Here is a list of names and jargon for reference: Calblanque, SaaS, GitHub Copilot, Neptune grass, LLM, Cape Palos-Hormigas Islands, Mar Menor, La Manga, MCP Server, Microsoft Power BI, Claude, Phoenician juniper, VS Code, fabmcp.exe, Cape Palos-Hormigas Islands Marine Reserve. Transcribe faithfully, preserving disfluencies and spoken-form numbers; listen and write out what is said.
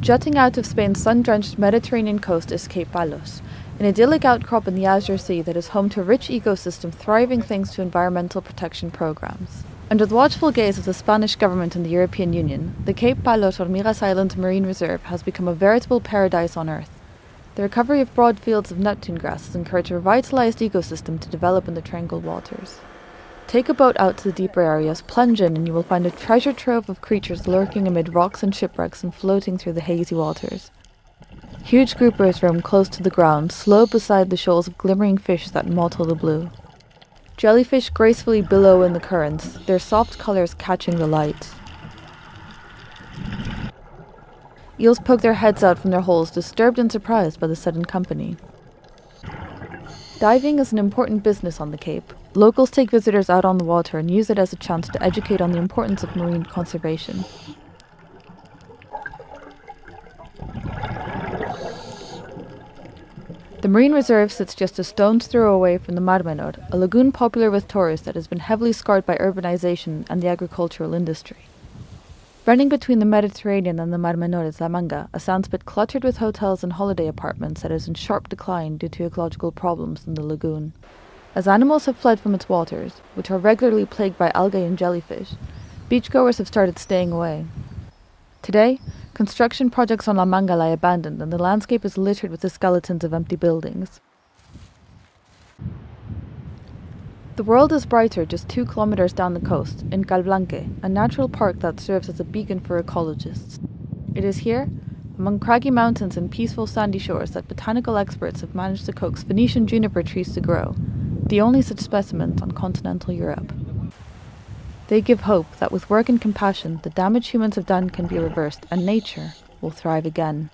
Jutting out of Spain's sun-drenched Mediterranean coast is Cape Palos, an idyllic outcrop in the Azure Sea that is home to a rich ecosystem thriving thanks to environmental protection programs. Under the watchful gaze of the Spanish government and the European Union, the Cape Palos-Hormigas Islands Marine Reserve has become a veritable paradise on Earth. The recovery of broad fields of Neptune grass has encouraged a revitalized ecosystem to develop in the tranquil waters. Take a boat out to the deeper areas, plunge in, and you will find a treasure trove of creatures lurking amid rocks and shipwrecks and floating through the hazy waters. Huge groupers roam close to the ground, slow beside the shoals of glimmering fish that mottle the blue. Jellyfish gracefully billow in the currents, their soft colors catching the light. Eels poke their heads out from their holes, disturbed and surprised by the sudden company. Diving is an important business on the Cape. Locals take visitors out on the water and use it as a chance to educate on the importance of marine conservation. The marine reserve sits just a stone's throw away from the Mar Menor, a lagoon popular with tourists that has been heavily scarred by urbanization and the agricultural industry. Running between the Mediterranean and the Mar Menor is La Manga, a sandspit cluttered with hotels and holiday apartments that is in sharp decline due to ecological problems in the lagoon. As animals have fled from its waters, which are regularly plagued by algae and jellyfish, beachgoers have started staying away. Today, construction projects on La Manga lie abandoned and the landscape is littered with the skeletons of empty buildings. The world is brighter just two kilometers down the coast, in Calblanque, a natural park that serves as a beacon for ecologists. It is here, among craggy mountains and peaceful sandy shores, that botanical experts have managed to coax Phoenician juniper trees to grow, the only such specimens on continental Europe. They give hope that with work and compassion, the damage humans have done can be reversed and nature will thrive again.